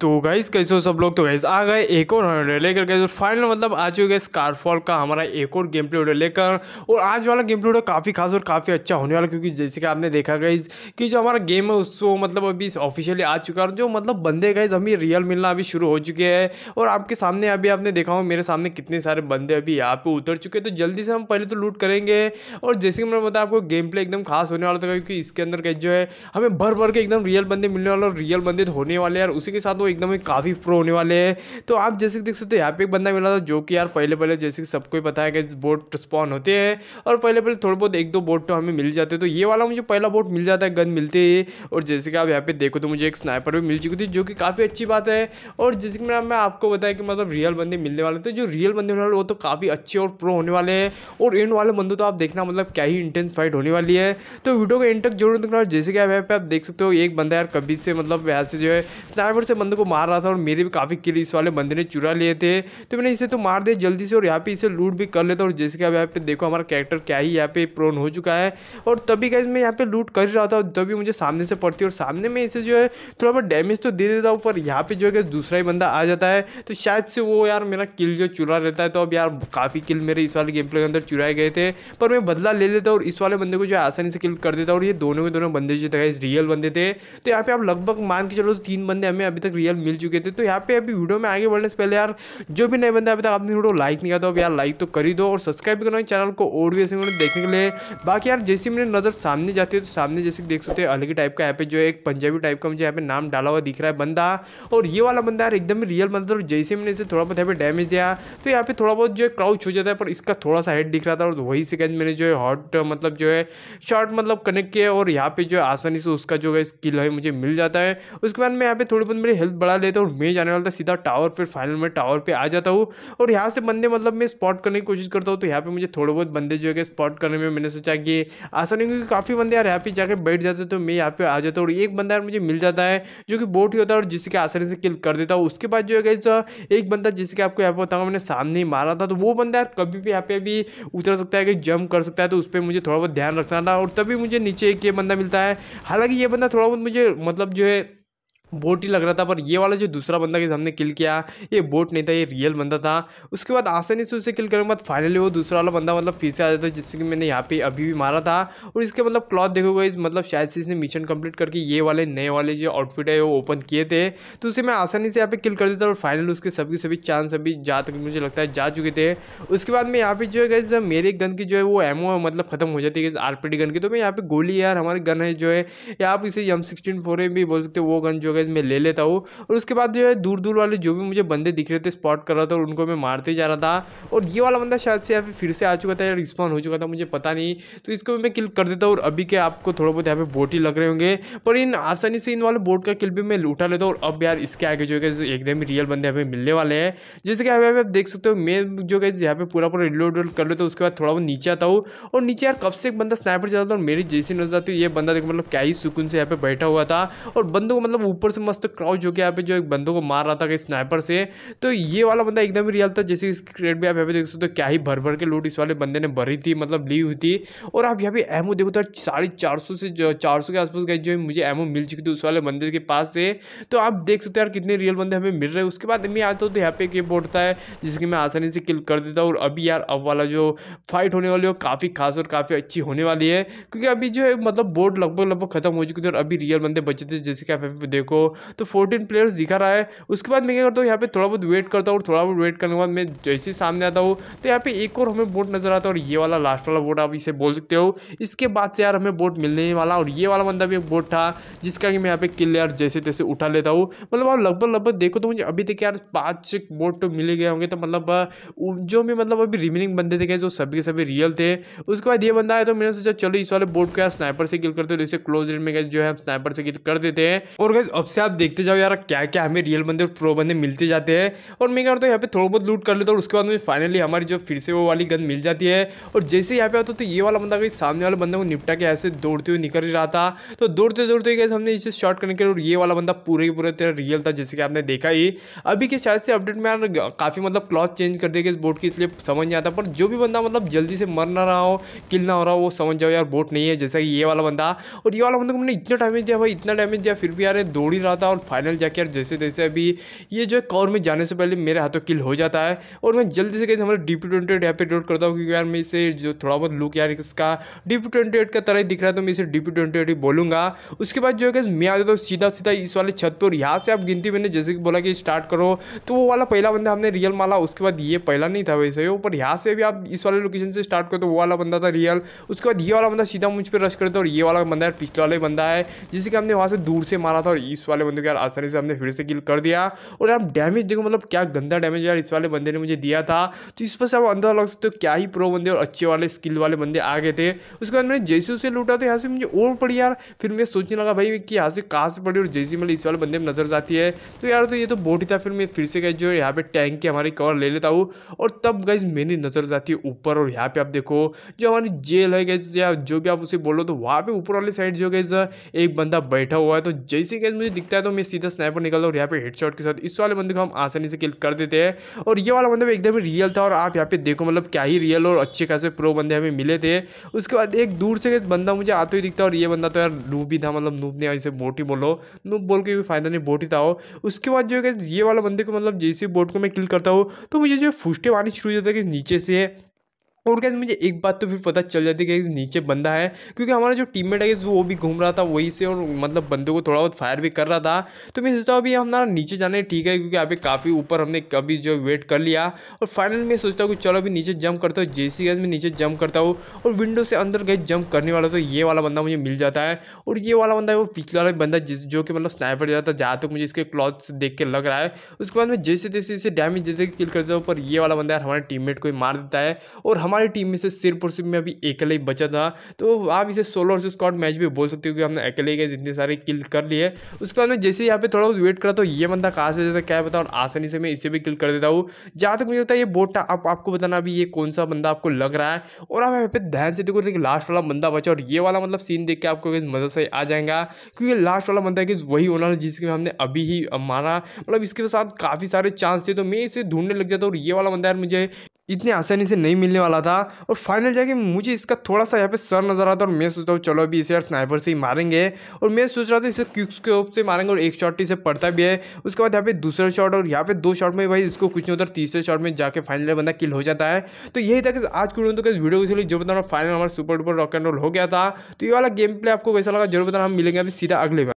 तो गाइस कैसे हो सब लोग। तो गाइस आ गए एक और वीडियो लेकर। गाइस फाइनल मतलब आ चुके स्कारफॉल का हमारा एक और गेम प्ले वीडियो लेकर। और आज वाला गेम प्ले वीडियो काफ़ी खास और काफ़ी अच्छा होने वाला, क्योंकि जैसे कि आपने देखा गाइस कि जो हमारा गेम है उसको मतलब अभी ऑफिशियली आ चुका है। जो मतलब बंदे गाइस हमें रियल मिलना अभी शुरू हो चुके हैं। और आपके सामने अभी आपने देखा हो मेरे सामने कितने सारे बंदे अभी यहाँ पर उतर चुके हैं। तो जल्दी से हम पहले तो लूट करेंगे। और जैसे कि मैंने बताया आपको गेम प्ले एकदम खास होने वाला था, क्योंकि इसके अंदर गाइस जो है हमें भर भर के एकदम रियल बंदे मिलने वाले और रियल बंदे होने वाले यार। उसी के साथ एकदम ही काफी प्रो होने वाले हैं। तो आप जैसे देख सकते हो यहाँ पे एक बंदा मिला था, जो कि यार पहले जैसे सबको ही पता है कि बोट स्पॉन होते हैं और पहले थोड़े बहुत एक दो बोट तो हमें मिल जाते हैं। तो ये वाला मुझे पहला बोट मिल जाता है, गन मिलते ही। और जैसे कि आप यहाँ पे देखो तो मुझे एक स्नाइपर भी मिल चुकी थी, जो कि काफ़ी अच्छी बात है। और जैसे कि मैं आपको बताया कि मतलब रियल बंदे मिलने वाले थे, जो रियल बंदे होने वाले वो तो काफ़ी अच्छे और प्रो होने वाले हैं। और एंड वाले बंदों तो आप देखना मतलब क्या ही इंटेंस फाइट होने वाली है। तो वीडियो का एंड तक जरूर देखना। जैसे कि आप देख सकते हो एक बंदा यार कभी से मतलब यहाँ से जो है स्नाइपर से बंदों को मार रहा था और मेरे भी काफ़ी किल इस वाले बंदे ने चुरा लिए थे। तो मैंने इसे तो मार दिया जल्दी से और यहाँ पे इसे लूट भी कर लेता। और जैसे कि अब यहाँ पे देखो हमारा कैरेक्टर क्या ही यहाँ पे प्रोन हो चुका है। और तभी गाइस मैं यहाँ पे लूट कर रहा था, तभी मुझे सामने से पड़ती है और सामने में इसे जो है थोड़ा बहुत डैमेज तो दे देता हूँ, पर यहाँ पे जो है दूसरा ही बंदा आ जाता है। तो शायद से वो यार मेरा किल जो चुरा रहता है। तो अब यार काफ़ी किल मेरे इस वाले गेम प्ले के अंदर चुराए गए थे, पर मैं बदला ले लेता और इस वाले बंदे को जो है आसानी से किल कर देता। और ये दोनों के दोनों बंदे जो थे रियल बंदे थे। तो यहाँ पे आप लगभग मान के चलो तीन बंदे हमें अभी तक रियल मिल चुके थे। तो यहाँ पे अभी वीडियो में आगे बढ़ने से पहले यार जो भी नए बंदा अभी तक आपने वीडियो लाइक नहीं किया तो अब यार लाइक तो कर ही दो और सब्सक्राइब भी करना चैनल को और भी ऐसे वीडियो देखने के लिए। बाकी यार जैसी मेरी नज़र सामने जाती है तो सामने जैसे देख सकते हो अलग ही टाइप का यहाँ पे जो एक पंजाबी टाइप का मुझे यहाँ पे नाम डाला हुआ दिख रहा है बंदा। और ये वाला बंदा यार एकदम रियल बंदा। और जैसे मैंने इसे थोड़ा बहुत यहाँ पे डैमेज दिया तो यहाँ पे थोड़ा बहुत जो है क्राउच हो जाता है, पर इसका थोड़ा सा हेड दिख रहा था। और वही सेकंड मैंने जो है हॉट मतलब जो है शॉर्ट मतलब कनेक्ट किया और यहाँ पे जो आसानी से उसका जो है स्किल है मुझे मिल जाता है। उसके बाद मैं यहाँ पे थोड़ी बहुत मेरी हेल्थ बढ़ा लेता हूँ और मैं जाने वाला था सीधा टावर, फिर फाइनल में टावर पे आ जाता हूँ। और यहाँ से बंदे मतलब मैं स्पॉट करने की कोशिश करता हूँ। तो यहाँ पे मुझे थोड़े बहुत बंदे जो है स्पॉट करने में मैंने सोचा कि आसानी, क्योंकि काफ़ी बंदे यार यहाँ पे जाकर बैठ जाते तो मैं यहाँ पे आ जाता हूँ। और एक बंदा यार मुझे मिल जाता है जो कि बोट ही होता है और जिसके आसानी से किल कर देता हूँ। उसके बाद जो है एक बंदा जिसके आपको यहाँ पे बताऊँगा मैंने सामने ही मारा था, तो वो बंदा यार कभी भी यहाँ पे भी उतर सकता है कि जंप कर सकता है। तो उस पर मुझे थोड़ा बहुत ध्यान रखना था। और तभी मुझे नीचे एक ये बंदा मिलता है, हालांकि ये बंदा थोड़ा बहुत मुझे मतलब जो है बोट ही लग रहा था, पर ये वाला जो दूसरा बंदा के सामने किल किया ये बोट नहीं था, ये रियल बंदा था। उसके बाद आसानी से उसे किल करने के बाद फाइनली वो दूसरा वाला बंदा मतलब फिर से आ जाता है, जिससे कि मैंने यहाँ पे अभी भी मारा था। और इसके मतलब क्लॉथ देखोगे इस मतलब शायद से इसने मिशन कंप्लीट करके ये वाले नए वाले जो आउटफिट है वो ओपन किए थे। तो उसे मैं आसानी से यहाँ पे किल कर देता और फाइनली उसके सभी सभी चांस अभी जहाँ तक मुझे लगता है जा चुके थे। उसके बाद मैं यहाँ पे जो है गाइस मेरे गन की जो है वो एमओ मतलब खत्म हो जाती है आरपीडी गन की। तो मैं यहाँ पे गोली यार हमारी गन है जो है या आप इसे M16 भी बोल सकते हो, वो गन जो मैं ले लेता हूँ। और उसके बाद जो है दूर दूर वाले जो भी मुझे बंदे दिख रहे थे स्पॉट कर रहा था और उनको मैं मारते जा रहा था। और ये वाला बंदा शायद से यहाँ पे फिर से आ चुका था या रिस्पॉन हो चुका था, मुझे पता नहीं। तो इसको भी मैं किल कर देता हूँ। और अभी के आपको थोड़ा बहुत यहाँ पे बोट ही लग रहे होंगे, पर इन आसानी से इन वाले बोट का किल भी मैं उठा लेता हूँ। और अब यार इसके आगे जो है एकदम ही रियल बंदे हमें मिलने वाले हैं। जैसे कि आप देख सकते हो मैं जो है यहाँ पे पूरा रिलोड कर लेता हूँ। उसके बाद थोड़ा बहुत नीचे आता हूँ और नीचे यार कब से एक बंदा स्नाइपर चलाता है और मेरी जैसी नजर आती है ये बंदा देखो मतलब क्या ही सुकून से यहाँ पे बैठा हुआ था और बंदों को मतलब ऊपर से मस्त क्राउच होकर यहाँ पे जो एक बंदों को मार रहा था कि स्नाइपर से। तो ये वाला बंदा एकदम ही रियल था। जैसे इसकी क्रेट भी आप यहाँ पे देख सकते हो क्या ही भर भर के लूट इस वाले बंदे ने भरी थी मतलब ली हुई थी। और आप यहाँ पे एमओ देखो तो 450 से 400 के आसपास गए जो मुझे एमओ मिल चुकी थी उस वाले बंदे के पास से। तो आप देख सकते हो यार कितने रियल बंदे हमें मिल रहे हैं। उसके बाद मैं आता हूँ तो यहाँ पे एक बोट होता है जिसकी मैं आसानी से किल कर देता हूँ। और अभी यार अब वाला जो फाइट होने वाली है वो काफ़ी खास और काफ़ी अच्छी होने वाली है, क्योंकि अभी जो है मतलब बोट लगभग खत्म हो चुकी थी और अभी रियल बंदे बचे थे। जैसे कि आप देखो तो 14 प्लेयर्स दिखा रहा है। उसके बाद मैं क्या करता हूँ यहाँ पे थोड़ा बहुत वेट करता हूँ और थोड़ा बहुत वेट करने के बाद मैं जैसे सामने आता हूँ तो यहाँ पे एक और हमें बोट नजर आता है और ये वाला लास्ट वाला बोट आप इसे बोल सकते हो। इसके बाद से यार हमें बोट मिलने वाला और ये वाला बंदा भी एक बोट था जिसका कि मैं यहाँ पे किल यार जैसे तैसे उठा लेता हूँ। मतलब आप लगभग देखो तो मुझे अभी तक यार 5 बोट तो मिले गए होंगे। तो मतलब जो मैं मतलब अभी रिमेनिंग बंदे थे जो सभी के सभी रियल थे। उसके बाद ये बंदा आया तो मैंने सोचा चलो इस वाले बोट को यार स्नाइपर से किल करते हो, जैसे क्लोज रेंज में जो है स्नाइपर से किल कर देते हैं। और गाइस अब से आप देखते जाओ यार क्या क्या हमें रियल बंदे और प्रो बंदे मिलते जाते हैं। और मैं क्या करता हूँ यहाँ पे थोड़ा बहुत लूट कर लेता हूँ और उसके बाद मुझे फाइनली हमारी जो फिर से वो वाली गन मिल जाती है। और जैसे यहाँ पे आता तो ये वाला बंदा गई सामने वाले बंदे को निपटा के ऐसे दौड़ते हुए निकल ही रहा था। तो दौड़ते दौड़ते गए हमने इसे शॉट करने के लिए। और ये वाला बंदा पूरे ही पूरा तेरा रियल था, जैसे कि आपने देखा ही। अभी के शायद से अपडेट में यार काफ़ी मतलब क्लॉथ चेंज कर दिया गया इस बोट की, इसलिए समझ नहीं आता। पर जो भी बंदा मतलब जल्दी से मर ना रहा हो किल ना हो रहा हो वो समझ जाओ यार बोट नहीं है, जैसा कि ये वाला बंदा। और ये वाला बंदा को मैंने इतना डैमेज दिया भाई, इतना डैमेज दिया फिर भी यार दौड़ी ही रहा था। और फाइनल जाकर जैसे जैसे अभी ये जो कॉर में जाने से पहले मेरे हाथों किल हो जाता है और मैं जल्दी से कहीं हमारे DP28 यहाँ पे डाउनलोड करता हूँ, क्योंकि यार मैं इसे जो थोड़ा बहुत लुक यार इसका DP28 का तरह दिख रहा है तो मैं इसे DP28 बोलूँगा। उसके बाद जो है मैं आ जाता हूँ सीधा सीधा इस वाले छत पर और यहाँ से आप गिनती मैंने जैसे कि बोला कि स्टार्ट करो तो वो वाला पहला बंदा हमने रियल माला। उसके बाद ये पहला नहीं था वैसे ही, पर यहाँ से भी आप इस वाले लोकेशन से स्टार्ट करो तो वो वाला बंदा था रियल। उसके बाद ये वाला बंदा सीधा मुझ पर रश करता है और ये वाला बंदा यार पिछले वाला बंदा है जिसे कि हमने वहाँ से दूर से मारा था और इस वाले बंदे को यार आसानी से हमने फिर से किल कर दिया। और आप डैमेज देखो, मतलब क्या गंदा डैमेज यार इस वाले बंदे ने मुझे दिया था। तो इस पर से आप अंदाजा लग सकते हो क्या ही प्रो बंदे और अच्छे वाले स्किल वाले बंदे आ गए थे। उसके बाद मैंने जैसे उसे लूटा तो यहाँ से मुझे और पड़ी यार, फिर मैं सोचने लगा भाई कि यहाँ से कहाँ से पड़ी और जैसे मतलब इस वाले बंदे में नजर जाती है तो यार तो ये तो बोट ही था। फिर मैं फिर से गए जो यहाँ पे टैंक की हमारी कवर ले लेता हूँ और तब गाइस मेरी नज़र जाती है ऊपर और यहाँ पे आप देखो जो हमारी जेल है गाइस या जो भी आप उसे बोलो तो वहाँ पे ऊपर वाली साइड जो गाइस एक बंदा बैठा हुआ है। तो जैसे गाइस मुझे दिखता है तो मैं सीधा स्नाइपर निकलता हूँ और यहाँ पे हेडशॉट के साथ इस वाले बंदे को हम आसानी से किल कर देते हैं। और ये वाला बंदा भी एकदम रियल था और आप यहाँ पे देखो मतलब क्या ही रियल और अच्छे खासे प्रो बंदे हमें मिले थे। उसके बाद एक दूर से बंदा मुझे आते ही दिखता है और ये बंदा तो यार नूब ही था, मतलब नूब ने इसे बोट ही बोलो, नूब बोल के भी फायदा नहीं, बोट ही था। उसके बाद जो है ये वाला बंदे को मतलब जैसे बोट को मैं किल करता हूँ तो मुझे जो फुस्टे आनी शुरू हो जाता है कि नीचे से। और गाइस मुझे एक बात तो फिर पता चल जाती है कि नीचे बंदा है, क्योंकि हमारा जो टीममेट है वो भी घूम रहा था वहीं से और मतलब बंदे को थोड़ा बहुत फायर भी कर रहा था। तो मैं सोचता हूँ अभी हमारा नीचे जाना है ठीक है, क्योंकि यहाँ पे काफ़ी ऊपर हमने कभी जो वेट कर लिया। और फाइनली मैं सोचता हूँ कि चलो अभी नीचे जंप करता हूँ। जैसे गाइस मैं नीचे जंप करता हूँ और विंडो से अंदर गाइस जंप करने वाला तो ये वाला बंदा मुझे मिल जाता है। और ये वाला बंदा है वो पिछला वाला बंदा जो कि मतलब स्नाइपर जाता जहाँ तक मुझे इसके क्लॉथ देख के लग रहा है। उसके बाद मैं जैसे जैसे इसे डैमेज देते किल करता हूँ पर ये वाला बंदा यार हमारे टीममेट को मार देता है और हमारी टीम में से सिर्फ और सिर्फ में अभी अकेले ही बचा था। तो आप इसे सोलो और स्क्वाड मैच भी बोल सकते हो कि हमने अकेले के जितने सारे किल कर लिए। उसके बाद में जैसे यहाँ पे थोड़ा बहुत वेट करा तो ये बंदा कहाँ से जाता क्या पता और आसानी से मैं इसे भी किल कर देता हूँ। जहाँ तक मुझे लगता है ये बोट था, आपको बताना अभी ये कौन सा बंदा आपको लग रहा है। और आप यहाँ पे ध्यान से देखो कि लास्ट वाला बंदा बचा और ये वाला मतलब सीन देख के आपको मज़ा से आ जाएगा, क्योंकि लास्ट वाला बंदा किस वही होना जिसके हमने अभी ही मारा। मतलब इसके साथ काफ़ी सारे चांस थे तो मैं इसे ढूंढने लग जाता और ये वाला बंदा यार मुझे इतने आसानी से नहीं मिलने वाला था। और फाइनल जाके मुझे इसका थोड़ा सा यहाँ पे सर नजर आता और मैं सोचता हूँ चलो अभी इसे यार स्नाइपर से ही मारेंगे। और मैं सोच रहा था इसे क्विक स्कोप से मारेंगे और एक शॉट इसे पड़ता भी है। उसके बाद यहाँ पे दूसरा शॉट और यहाँ पे दो शॉट में भाई इसको कुछ नहीं होता, तीसरे शॉट में जाके फाइनल बंदा किल हो जाता है। तो यही था कि आज की वीडियो तो वीडियो को जो बताना फाइनल हमारा super duper rock and roll हो गया था। तो ये वाला गेम प्ले आपको कैसा लगा जरूर बताना, हम मिलेंगे अभी सीधा अगले।